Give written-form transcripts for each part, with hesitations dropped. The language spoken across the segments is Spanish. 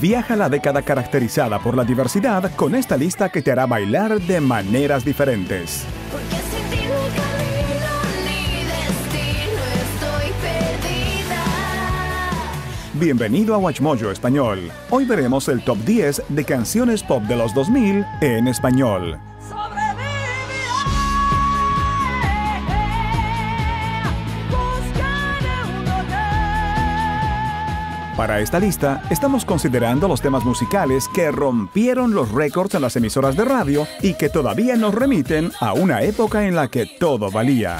Viaja a la década caracterizada por la diversidad con esta lista que te hará bailar de maneras diferentes. Porque sin ti no hay camino ni destino, estoy perdida. Bienvenido a WatchMojo Español. Hoy veremos el top 10 de canciones pop de los 2000 en español. Para esta lista, estamos considerando los temas musicales que rompieron los récords en las emisoras de radio y que todavía nos remiten a una época en la que todo valía.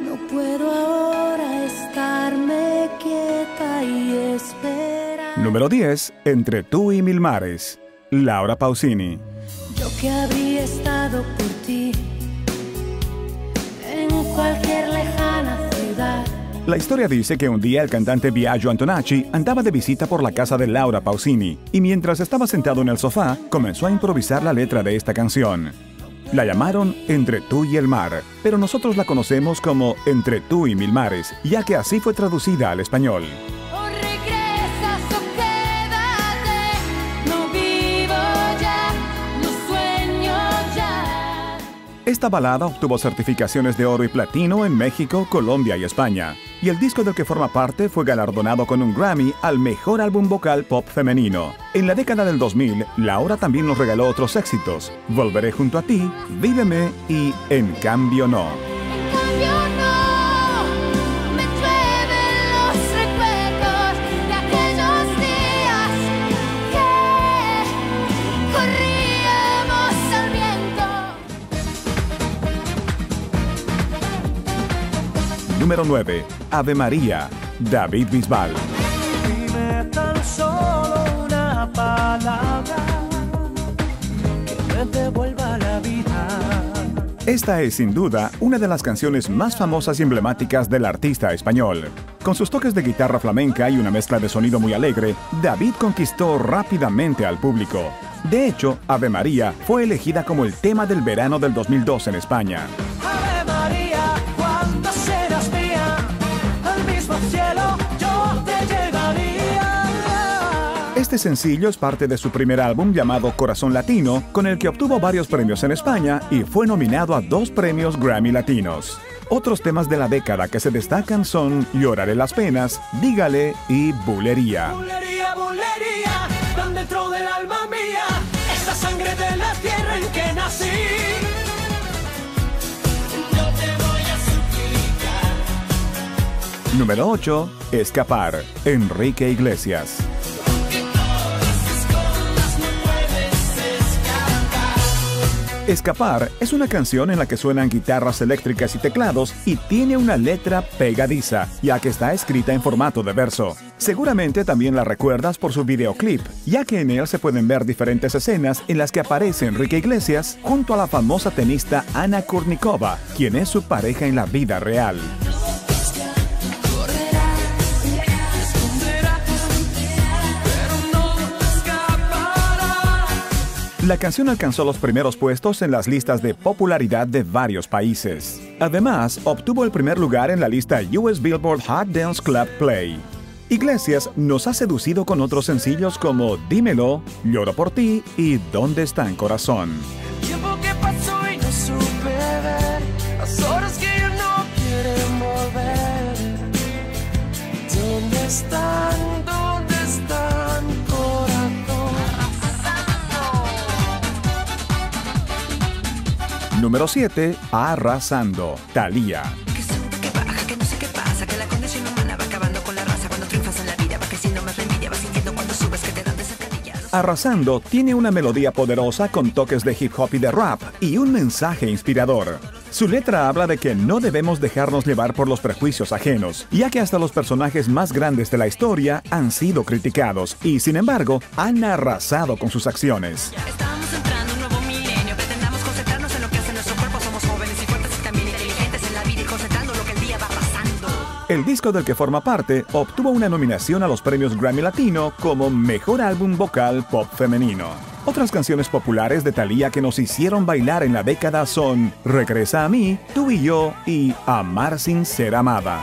No puedo ahora estarme quieta y esperar. Número 10. Entre tú y mil mares, Laura Pausini. Yo que habría estado por ti en cualquier lejana ciudad. La historia dice que un día el cantante Biagio Antonacci andaba de visita por la casa de Laura Pausini y mientras estaba sentado en el sofá comenzó a improvisar la letra de esta canción. La llamaron Entre tú y el mar, pero nosotros la conocemos como Entre tú y mil mares, ya que así fue traducida al español. Esta balada obtuvo certificaciones de oro y platino en México, Colombia y España, y el disco del que forma parte fue galardonado con un Grammy al mejor álbum vocal pop femenino. En la década del 2000, Laura también nos regaló otros éxitos, Volveré junto a ti, Víveme y En cambio no. Me llueven los recuerdos de aquellos días que corríamos al viento. Número 9. Ave María, David Bisbal. Dime tan solo una palabra que me devuelva la vida. Esta es sin duda una de las canciones más famosas y emblemáticas del artista español. Con sus toques de guitarra flamenca y una mezcla de sonido muy alegre, David conquistó rápidamente al público. De hecho, Ave María fue elegida como el tema del verano del 2002 en España. Este sencillo es parte de su primer álbum llamado Corazón Latino, con el que obtuvo varios premios en España y fue nominado a 2 premios Grammy Latinos. Otros temas de la década que se destacan son Lloraré las penas, Dígale y Bulería. Bulería, bulería, tan dentro del alma mía, esta sangre de la tierra en que nací. No te voy a suplicar. Número 8. Escapar, Enrique Iglesias. Escapar es una canción en la que suenan guitarras eléctricas y teclados y tiene una letra pegadiza, ya que está escrita en formato de verso. Seguramente también la recuerdas por su videoclip, ya que en él se pueden ver diferentes escenas en las que aparece Enrique Iglesias junto a la famosa tenista Anna Kournikova, quien es su pareja en la vida real. La canción alcanzó los primeros puestos en las listas de popularidad de varios países. Además, obtuvo el primer lugar en la lista US Billboard Hot Dance Club Play. Iglesias nos ha seducido con otros sencillos como Dímelo, Lloro por ti y ¿Dónde está mi corazón? Número 7. Arrasando, Thalía. Arrasando tiene una melodía poderosa con toques de hip hop y de rap y un mensaje inspirador. Su letra habla de que no debemos dejarnos llevar por los prejuicios ajenos, ya que hasta los personajes más grandes de la historia han sido criticados y, sin embargo, han arrasado con sus acciones. El disco del que forma parte obtuvo una nominación a los premios Grammy Latino como Mejor Álbum Vocal Pop Femenino. Otras canciones populares de Thalía que nos hicieron bailar en la década son Regresa a mí, Tú y yo y Amar sin ser amada.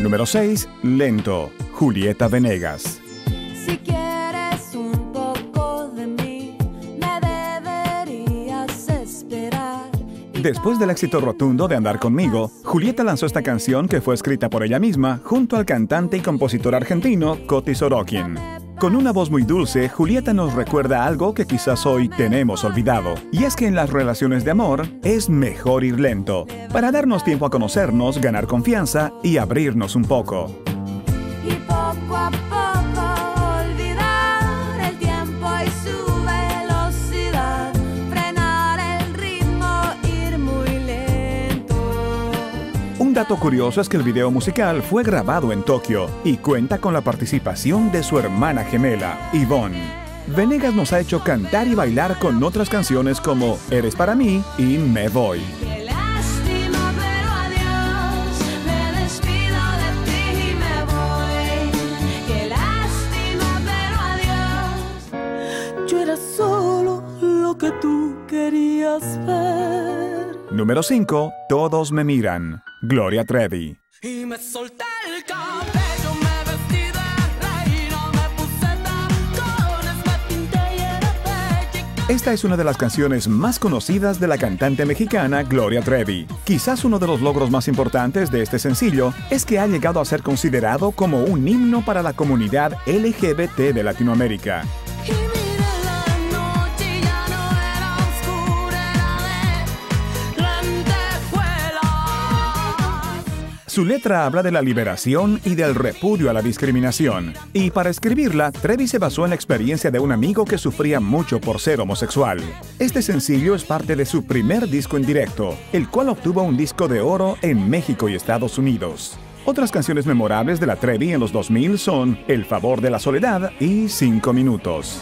Número 6. Lento, Julieta Venegas. Si quieres un poco de mí, me deberías esperar. Después del éxito rotundo de Andar Conmigo, Julieta lanzó esta canción que fue escrita por ella misma junto al cantante y compositor argentino Coti Sorokin. Con una voz muy dulce, Julieta nos recuerda algo que quizás hoy tenemos olvidado, y es que en las relaciones de amor es mejor ir lento, para darnos tiempo a conocernos, ganar confianza y abrirnos un poco. Y poco a poco olvidar el tiempo y su velocidad, frenar el ritmo, ir muy lento. Un dato curioso es que el video musical fue grabado en Tokio y cuenta con la participación de su hermana gemela, Yvonne. Venegas nos ha hecho cantar y bailar con otras canciones como Eres para mí y Me voy. Que tú querías ver. Número 5. Todos me miran, Gloria Trevi. Y me solté el cabello, me vestí de reina, me puse tacones, me pinté y era bella. Esta es una de las canciones más conocidas de la cantante mexicana Gloria Trevi. Quizás uno de los logros más importantes de este sencillo es que ha llegado a ser considerado como un himno para la comunidad LGBT de Latinoamérica. Su letra habla de la liberación y del repudio a la discriminación, y para escribirla, Trevi se basó en la experiencia de un amigo que sufría mucho por ser homosexual. Este sencillo es parte de su primer disco en directo, el cual obtuvo un disco de oro en México y Estados Unidos. Otras canciones memorables de la Trevi en los 2000 son El favor de la soledad y 5 minutos.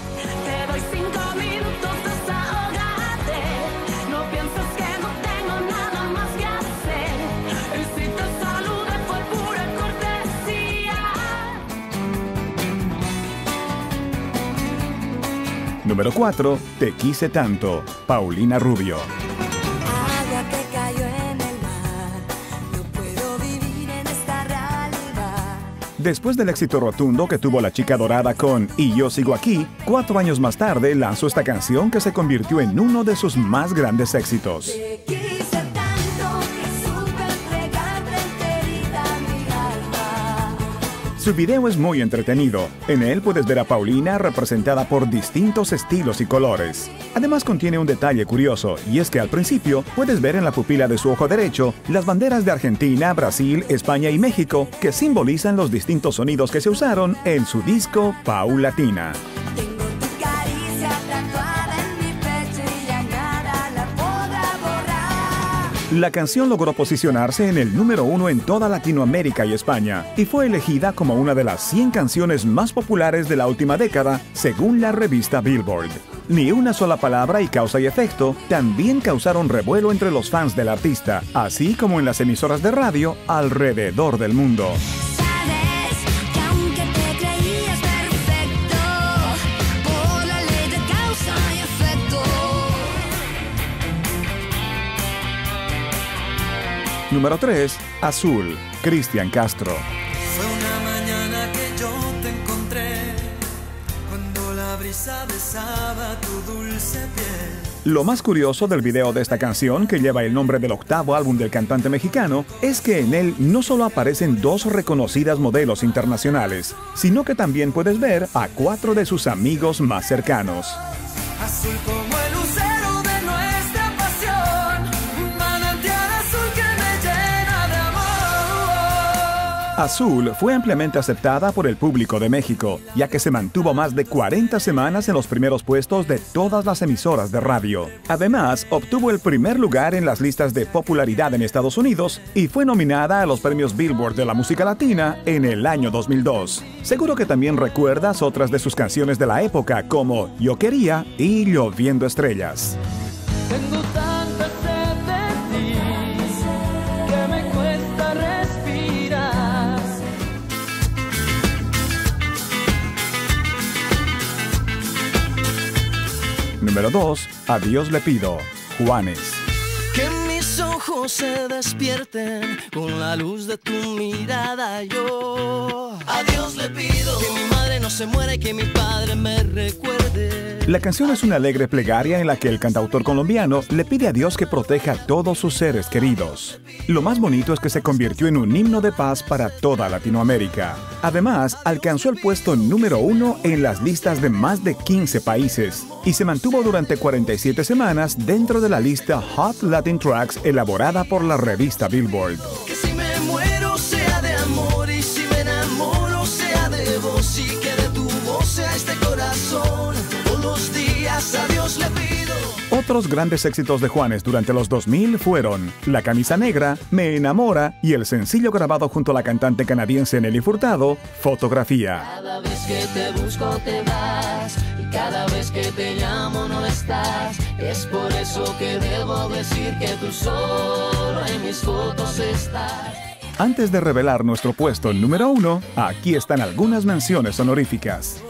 Número 4. Te quise tanto, Paulina Rubio. Agua que cayó en el mar, no puedo vivir en esta realidad. Después del éxito rotundo que tuvo la chica dorada con Y yo sigo aquí, 4 años más tarde lanzó esta canción que se convirtió en uno de sus más grandes éxitos. Su video es muy entretenido. En él puedes ver a Paulina representada por distintos estilos y colores. Además contiene un detalle curioso, y es que al principio puedes ver en la pupila de su ojo derecho las banderas de Argentina, Brasil, España y México que simbolizan los distintos sonidos que se usaron en su disco Paulatina. La canción logró posicionarse en el número 1 en toda Latinoamérica y España, y fue elegida como una de las 100 canciones más populares de la última década, según la revista Billboard. Ni una sola palabra y Causa y efecto también causaron revuelo entre los fans del artista, así como en las emisoras de radio alrededor del mundo. Número 3. Azul, Cristian Castro. Fue una mañana que yo te encontré, cuando la brisa besaba tu dulce piel. Lo más curioso del video de esta canción, que lleva el nombre del 8º álbum del cantante mexicano, es que en él no solo aparecen 2 reconocidas modelos internacionales, sino que también puedes ver a 4 de sus amigos más cercanos. Azul como el lucero. Azul fue ampliamente aceptada por el público de México, ya que se mantuvo más de 40 semanas en los primeros puestos de todas las emisoras de radio. Además, obtuvo el primer lugar en las listas de popularidad en Estados Unidos y fue nominada a los premios Billboard de la música latina en el año 2002. Seguro que también recuerdas otras de sus canciones de la época, como Yo Quería y Lloviendo Estrellas. Número 2. A Dios le pido, Juanes. Que mis ojos se despierten con la luz de tu mirada. Yo a Dios le pido que mi madre no se muera y que mi padre me recuerde. La canción es una alegre plegaria en la que el cantautor colombiano le pide a Dios que proteja a todos sus seres queridos. Lo más bonito es que se convirtió en un himno de paz para toda Latinoamérica. Además, alcanzó el puesto número 1 en las listas de más de 15 países y se mantuvo durante 47 semanas dentro de la lista Hot Latin Tracks elaborada por la revista Billboard. Que si me muero sea de amor y si me enamoro sea de vos y que de tu voz sea este corazón. Todos los días a Dios le pido. Otros grandes éxitos de Juanes durante los 2000 fueron La camisa negra, Me enamora y el sencillo grabado junto a la cantante canadiense Nelly Furtado, Fotografía. Cada vez que te busco te vas. Cada vez que te llamo no estás, es por eso que debo decir que tú solo en mis fotos estás. Antes de revelar nuestro puesto número 1, aquí están algunas menciones honoríficas.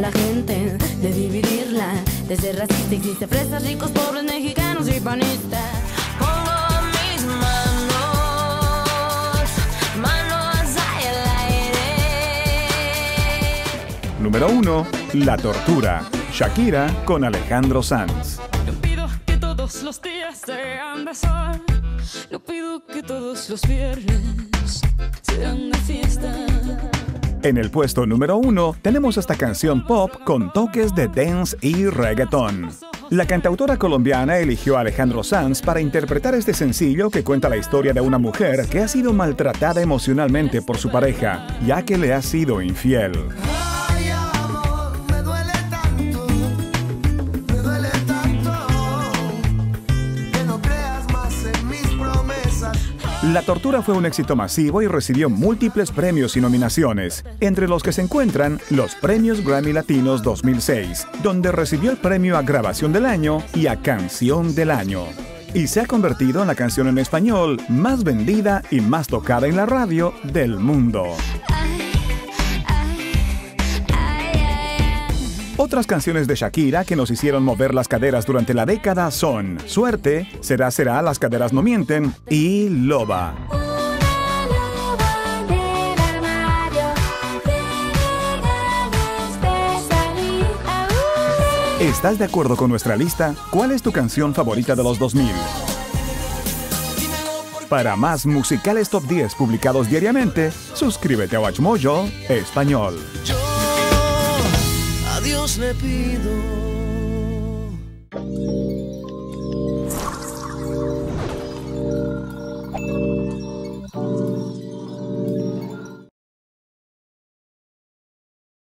La gente de dividirla, de ser racista, existe fresas, ricos, pobres, mexicanos y panistas. Pongo mis manos al aire. Número 1. La tortura. Shakira con Alejandro Sanz. Yo pido que todos los días sean de sol. Yo pido que todos los viernes sean de fiesta. En el puesto número 1 tenemos esta canción pop con toques de dance y reggaetón. La cantautora colombiana eligió a Alejandro Sanz para interpretar este sencillo que cuenta la historia de una mujer que ha sido maltratada emocionalmente por su pareja, ya que le ha sido infiel. La tortura fue un éxito masivo y recibió múltiples premios y nominaciones, entre los que se encuentran los Premios Grammy Latinos 2006, donde recibió el premio a Grabación del Año y a Canción del Año. Y se ha convertido en la canción en español más vendida y más tocada en la radio del mundo. Otras canciones de Shakira que nos hicieron mover las caderas durante la década son Suerte, Será Será, Las Caderas No Mienten y Loba. ¿Estás de acuerdo con nuestra lista? ¿Cuál es tu canción favorita de los 2000? Para más musicales top 10 publicados diariamente, suscríbete a WatchMojo Español. Le pido